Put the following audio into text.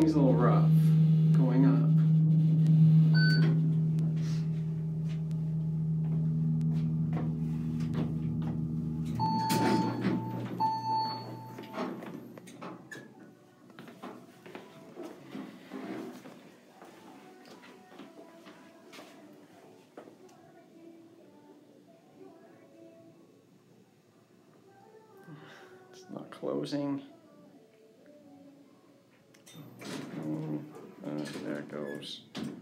thing's a little rough, going up. It's not closing. There it goes.